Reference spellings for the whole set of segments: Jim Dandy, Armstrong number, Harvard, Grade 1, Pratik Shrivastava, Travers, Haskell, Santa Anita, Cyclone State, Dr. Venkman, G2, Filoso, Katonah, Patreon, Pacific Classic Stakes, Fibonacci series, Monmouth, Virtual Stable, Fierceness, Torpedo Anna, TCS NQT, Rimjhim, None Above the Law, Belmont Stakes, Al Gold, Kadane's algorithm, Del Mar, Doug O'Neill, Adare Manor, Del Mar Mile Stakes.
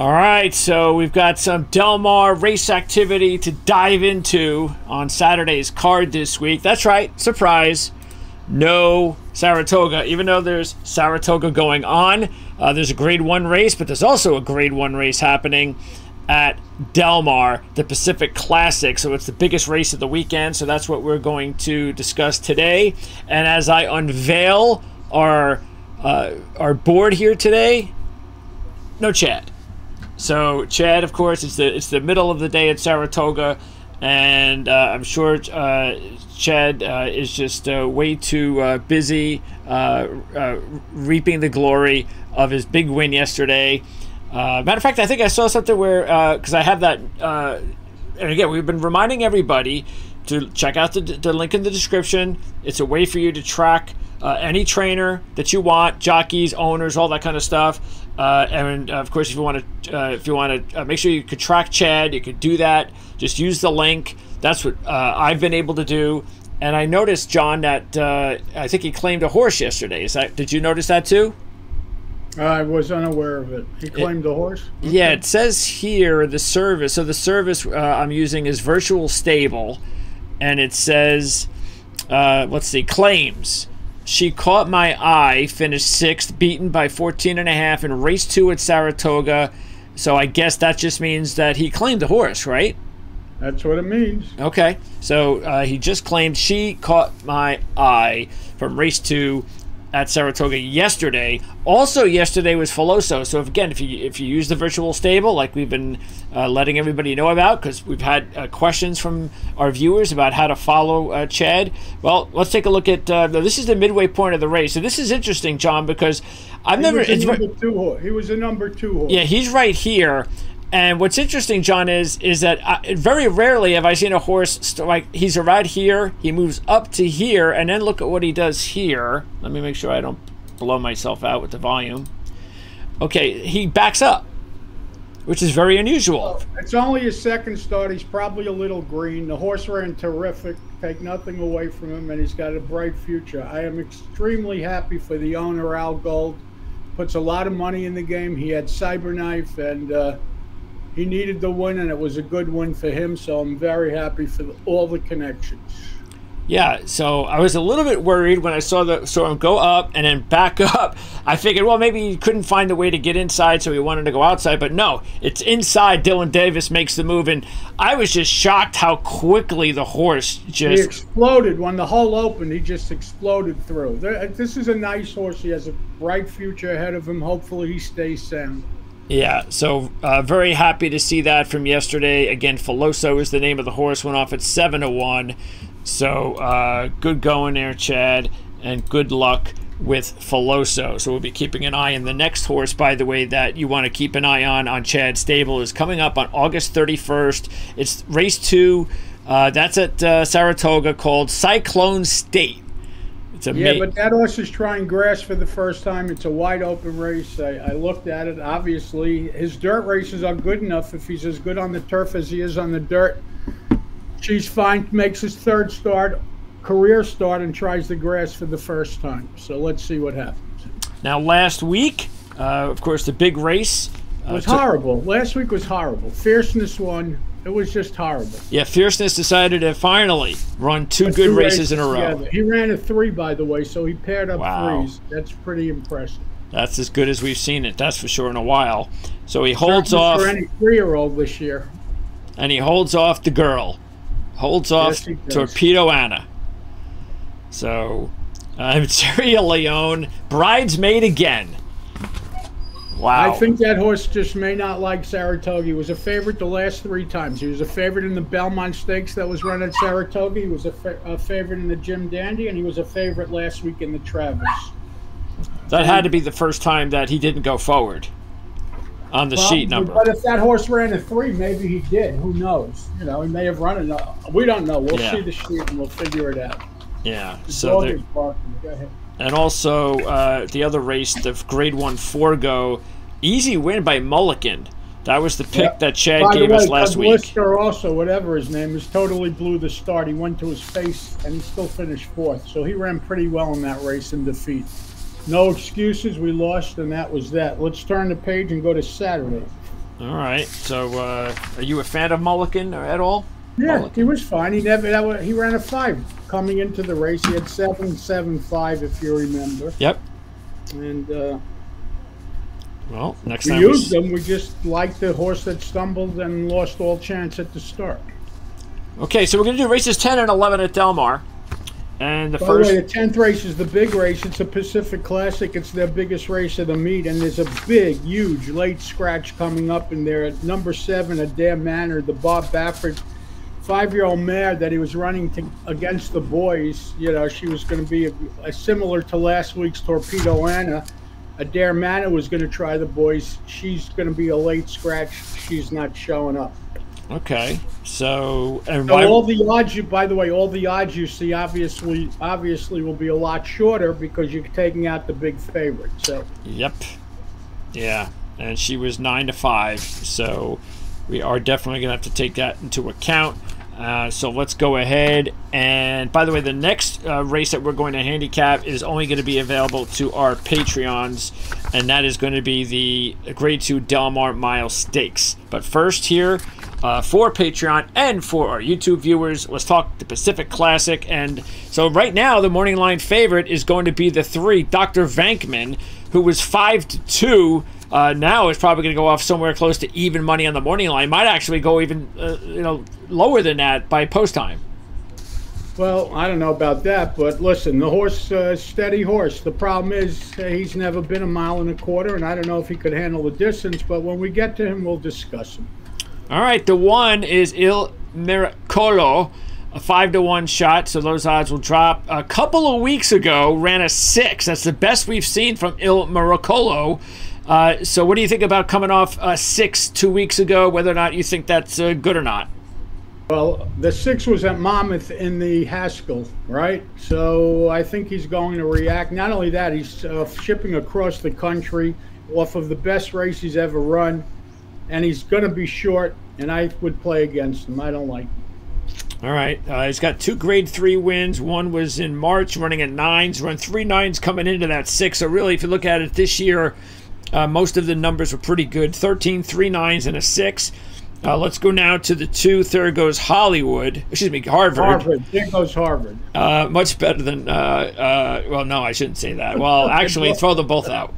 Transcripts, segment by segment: All right, so we've got some Del Mar race activity to dive into on Saturday's card this week. That's right, surprise, no Saratoga. Even though there's Saratoga going on, there's a grade one race, but there's also a grade one race happening at Del Mar, the Pacific Classic. So it's the biggest race of the weekend, so that's what we're going to discuss today. And as I unveil our board here today, no Chad. So Chad, of course, it's the middle of the day at Saratoga, and I'm sure Chad is just way too busy reaping the glory of his big win yesterday. Matter of fact, I think I saw something where, because I have that, and again, we've been reminding everybody to check out the link in the description. It's a way for you to track any trainer that you want, jockeys, owners, all that kind of stuff. And of course, if you want to, make sure you could track Chad, you could do that. Just use the link. That's what I've been able to do. And I noticed, John, that I think he claimed a horse yesterday. Is that? Did you notice that too? I was unaware of it. He claimed the horse? Yeah, it says here the service. So the service I'm using is Virtual Stable, and it says, let's see, claims. She Caught My Eye finished 6th, beaten by 14.5 in race 2 at Saratoga. So I guess that just means that he claimed the horse, right? That's what it means. Okay. So he just claimed She Caught My Eye from race 2 at Saratoga yesterday. Also yesterday was Filoso. So if you use the Virtual Stable, like we've been letting everybody know about, because we've had questions from our viewers about how to follow Chad. Well, let's take a look at this is the midway point of the race. So this is interesting, John, because I've never. He was a number 2 horse. Yeah, he's right here. And what's interesting, John, is that very rarely have I seen a horse like he's around here, he moves up to here, and then look at what he does here. Let me make sure I don't blow myself out with the volume. Okay, he backs up, which is very unusual. It's only his second start. He's probably a little green. The horse ran terrific. Take nothing away from him, and he's got a bright future. I am extremely happy for the owner, Al Gold. Puts a lot of money in the game. He had Cyberknife, and he needed the win, and it was a good win for him, so I'm very happy for all the connections. Yeah, so I was a little bit worried when I saw him go up and then back up. I figured, well, maybe he couldn't find the way to get inside, so he wanted to go outside. But no, it's inside. Dylan Davis makes the move, and I was just shocked how quickly the horse just... He exploded. When the hole opened, he just exploded through. This is a nice horse. He has a bright future ahead of him. Hopefully he stays sound. Yeah, so very happy to see that from yesterday. Again, Filoso is the name of the horse. Went off at 7-1. So good going there, Chad, and good luck with Filoso. So we'll be keeping an eye on the next horse, by the way, that you want to keep an eye on Chad's stable is coming up on August 31st. It's race 2. That's at Saratoga, called Cyclone State. Yeah, but that horse is trying grass for the first time. It's a wide open race. I looked at it. Obviously, his dirt races are good enough. If he's as good on the turf as he is on the dirt, she's fine. Makes his third start, career start, and tries the grass for the first time. So let's see what happens. Now, last week, of course, the big race was horrible. Last week was horrible. Fierceness won. It was just horrible. Yeah, Fierceness decided to finally run two good races in a row. Together. He ran a 3, by the way, so he paired up 3s. That's pretty impressive. That's as good as we've seen it, that's for sure, in a while. So he holds off. For any 3-year-old this year. And he holds off the girl. Holds off Torpedo Anna. So, Terry Leone, bridesmaid again. Wow. I think that horse just may not like Saratoga. He was a favorite the last 3 times. He was a favorite in the Belmont Stakes that was run at Saratoga. He was a favorite in the Jim Dandy, and he was a favorite last week in the Travers. That had to be the first time that he didn't go forward on the sheet number. But if that horse ran a 3, maybe he did. Who knows? You know, he may have run another. We don't know. We'll see the sheet and we'll figure it out. Yeah. So there. Go ahead. And also the other race, the grade 1 Forego, easy win by Mullikin. That was the pick that Chad gave us last week. Lister also, whatever his name is, totally blew the start. He went to his face, and he still finished 4th. So he ran pretty well in that race in defeat. No excuses. We lost, and that was that. Let's turn the page and go to Saturday. All right. So, are you a fan of Mullikin at all? Yeah, Mullikin. He was fine. He never. He ran a 5 coming into the race. He had 7.75, if you remember. Yep. And well, next time we used them, we just liked the horse that stumbled and lost all chance at the start. Okay, so we're going to do races 10 and 11 at Del Mar. And the first... By the way, the 10th race is the big race. It's a Pacific Classic. It's their biggest race of the meet, and there's a big, huge late scratch coming up in there at number 7, Adare Manor, the Bob Baffert 5-year-old mare that he was running against the boys. You know, she was going to be similar to last week's Torpedo Anna. Adare Manor was going to try the boys. She's going to be a late scratch. She's not showing up. Okay, so and so all the odds you, by the way, all the odds you see obviously will be a lot shorter because you're taking out the big favorite. So yep, yeah, and she was 9 to 5, so we are definitely going to have to take that into account. So let's go ahead, and by the way, the next race that we're going to handicap is only going to be available to our Patreons, and that is going to be the Grade 2 Del Mar Mile Stakes. But first here, for Patreon and for our YouTube viewers, let's talk the Pacific Classic. And so right now the morning line favorite is going to be the 3, Dr. Venkman, who was 5 to 2. Now is probably going to go off somewhere close to even money on the morning line. Might actually go even you know, lower than that by post time. Well, I don't know about that, but listen, the horse, steady horse. The problem is he's never been a 1.25 miles, and I don't know if he could handle the distance. But when we get to him, we'll discuss him. All right, the 1 is Il Miracolo, a 5 to 1 shot, so those odds will drop. A couple of weeks ago, ran a 6. That's the best we've seen from Il Miracolo. So what do you think about coming off a 6 2 weeks ago, whether or not you think that's good or not? Well, the 6 was at Monmouth in the Haskell, right? So I think he's going to react. Not only that, he's shipping across the country off of the best race he's ever run. And he's going to be short, and I would play against him. I don't like him. All right. He's got 2 grade 3 wins. 1 was in March, running at 9s. Run 3 9s coming into that 6. So really, if you look at it this year, most of the numbers were pretty good. 13, 3 9s, and a 6. Let's go now to the 2. There goes Hollywood. Excuse me, Harvard. Harvard. There goes Harvard. Much better than well, no, I shouldn't say that. Well, actually, throw them both out.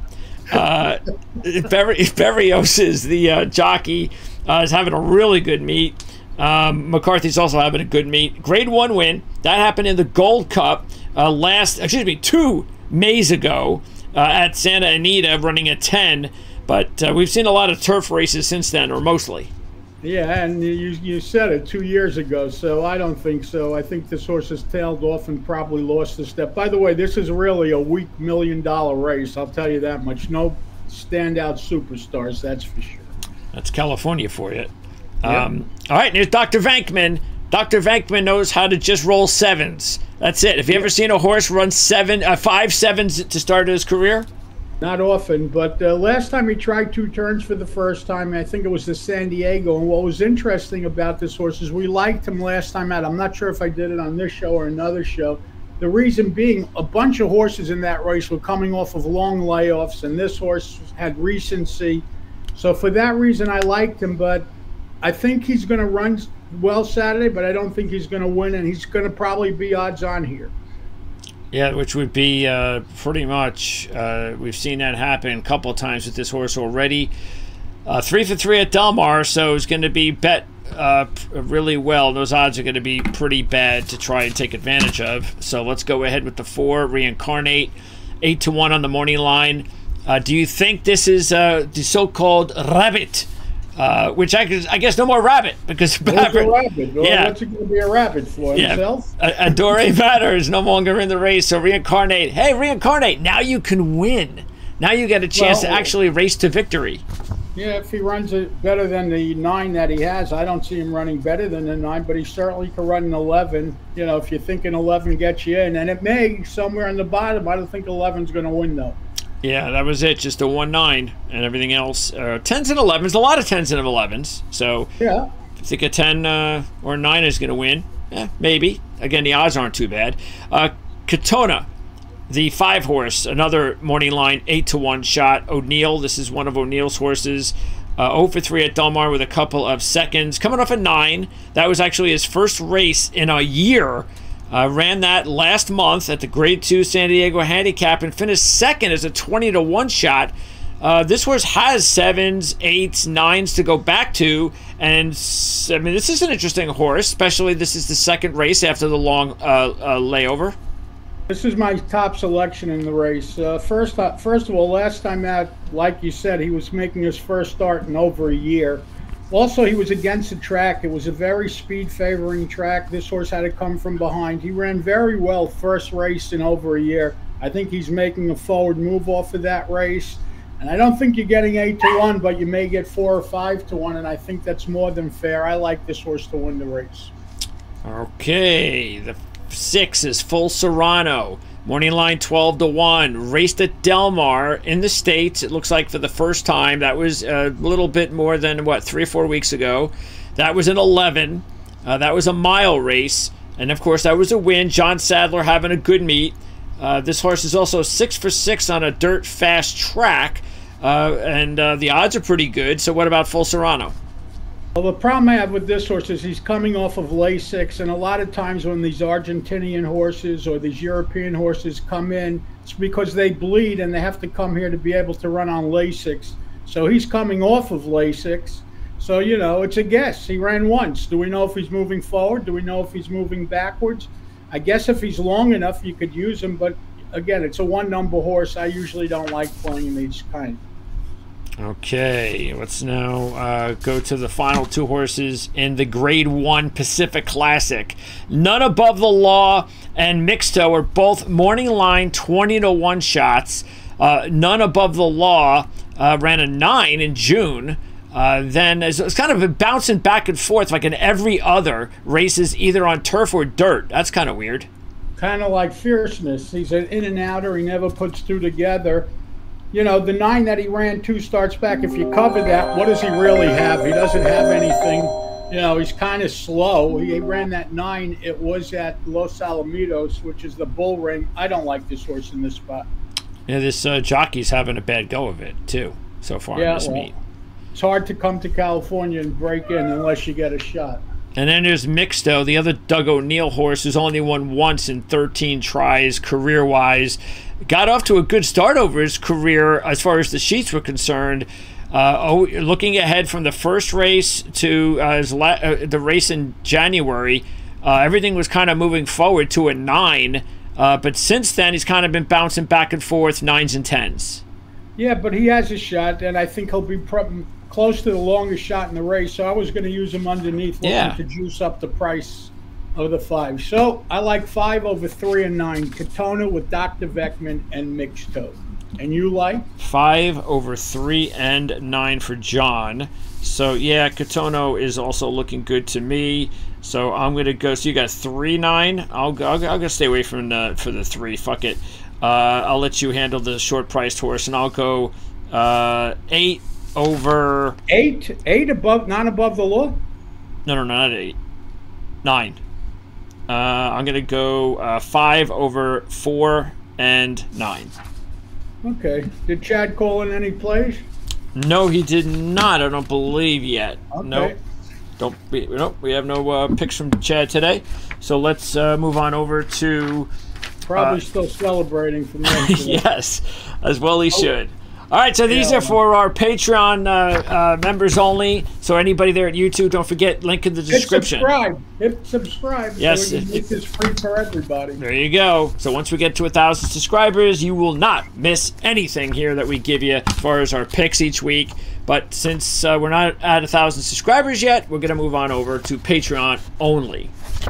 Berrios is the jockey, is having a really good meet. McCarthy's also having a good meet. Grade 1 win that happened in the Gold Cup two Mays ago at Santa Anita, running at 10. But we've seen a lot of turf races since then, or mostly. Yeah, and you said it 2 years ago, so I don't think so. I think this horse has tailed off and probably lost the step. By the way, this is really a weak $1 million race, I'll tell you that much. No standout superstars, that's for sure. That's California for you. Yeah. All right, and here's Dr. Venkman. Dr. Venkman knows how to just roll 7s. That's it. Have you ever seen a horse run 5 7s to start his career? Not often, but last time he tried 2 turns for the first time, I think it was the San Diego. And what was interesting about this horse is we liked him last time out. I'm not sure if I did it on this show or another show. The reason being, a bunch of horses in that race were coming off of long layoffs, and this horse had recency. So for that reason, I liked him, but I think he's going to run well Saturday, but I don't think he's going to win, and he's going to probably be odds on here. Yeah, which would be pretty much, we've seen that happen a couple of times with this horse already. 3 for 3 at Del Mar, so it's going to be bet really well. Those odds are going to be pretty bad to try and take advantage of. So let's go ahead with the 4, Reincarnate, 8 to 1 on the morning line. Do you think this is the so-called rabbit? Which I guess no more rabbit, because Baffert, rabbit? Well, yeah. What's it going to be a rabbit for himself? Yeah. Adore Manor is no longer in the race, so Reincarnate. Hey, Reincarnate, now you can win. Now you get a chance to actually race to victory. Yeah, if he runs it better than the 9 that he has, I don't see him running better than the 9, but he certainly could run an 11. You know, if you think an 11 gets you in, and it may somewhere on the bottom. I don't think 11's going to win though. Yeah, that was it. Just a 1-9 and everything else. 10s and 11s, a lot of 10s and 11s. So yeah, I think a 10 or 9 is going to win. Eh, maybe. Again, the odds aren't too bad. Katonah, the 5 horse, another morning line 8 to 1 shot. O'Neill, this is one of O'Neill's horses. 0 for 3 at Del Mar with a couple of seconds. Coming off a 9. That was actually his first race in a year. Ran that last month at the Grade 2 San Diego Handicap and finished second as a 20-to-1 shot. This horse has 7s, 8s, 9s to go back to. And, I mean, this is an interesting horse, especially this is the second race after the long layover. This is my top selection in the race. First of all, last time out, like you said, he was making his first start in over a year. Also, he was against the track. It was a very speed-favoring track. This horse had to come from behind. He ran very well first race in over a year. I think he's making a forward move off of that race. And I don't think you're getting 8-to-1, but you may get 4 or 5-to-1, and I think that's more than fair. I like this horse to win the race. Okay, the 6 is Full Serrano. Morning line 12-to-1. Raced at Del Mar in the States, it looks like, for the first time. That was a little bit more than, what, 3 or 4 weeks ago. That was an 11. That was a mile race. And, of course, that was a win. John Sadler having a good meet. This horse is also 6 for 6 on a dirt fast track. And the odds are pretty good. So what about Full Serrano? Well, the problem I have with this horse is he's coming off of Lasix, and a lot of times when these Argentinian horses or these European horses come in, it's because they bleed and they have to come here to be able to run on Lasix. So he's coming off of Lasix. So, you know, it's a guess. He ran once. Do we know if he's moving forward? Do we know if he's moving backwards? I guess if he's long enough, you could use him. But, again, it's a one-number horse. I usually don't like playing these kind. Okay, let's now go to the final two horses in the Grade 1 Pacific Classic. None Above the Law and Mixto are both morning line 20-to-1 shots. None Above the Law ran a 9 in June. Then it's kind of bouncing back and forth like in every other races, either on turf or dirt. That's kind of weird. Kind of like Fierceness. He's an in-and-outer. He never puts two together. You know, the 9 that he ran 2 starts back, if you cover that, what does he really have? He doesn't have anything. You know, he's kind of slow. He ran that 9. It was at Los Alamitos, which is the bull ring. I don't like this horse in this spot. Yeah, this jockey's having a bad go of it, too, so far in this meet. It's hard to come to California and break in unless you get a shot. And then there's Mixto, the other Doug O'Neill horse, who's only won once in 13 tries career-wise. Got off to a good start over his career as far as the sheets were concerned. Looking ahead from the first race to the race in January, everything was kind of moving forward to a 9. But since then, he's kind of been bouncing back and forth, 9s and 10s. Yeah, but he has a shot, and I think he'll be close to the longest shot in the race, so I was going to use him underneath looking to juice up the price of the 5. So I like 5 over 3 and 9. Katonah with Dr. Venkman and Mixto. And you like? 5 over 3 and 9 for John. So, yeah, Katonah is also looking good to me. So I'm going to go. So you got 3, 9. I'll go stay away from the 3. Fuck it. I'll let you handle the short-priced horse, and I'll go 8 over 8. 8 above, not above the law. No, not 8. 9. I'm gonna go 5 over 4 and 9. Okay. Did Chad call in any plays? No, he did not. I don't believe yet. Okay. Nope. Nope. We have no picks from Chad today. So let's move on over to. Probably still celebrating from yesterday. Yes, as well he should. All right, so these are for our Patreon members only. So anybody there at YouTube, don't forget, link in the description. Hit subscribe. Yes. So this is free for everybody. There you go. So once we get to 1,000 subscribers, you will not miss anything here that we give you as far as our picks each week. But since we're not at 1,000 subscribers yet, we're going to move on over to Patreon only.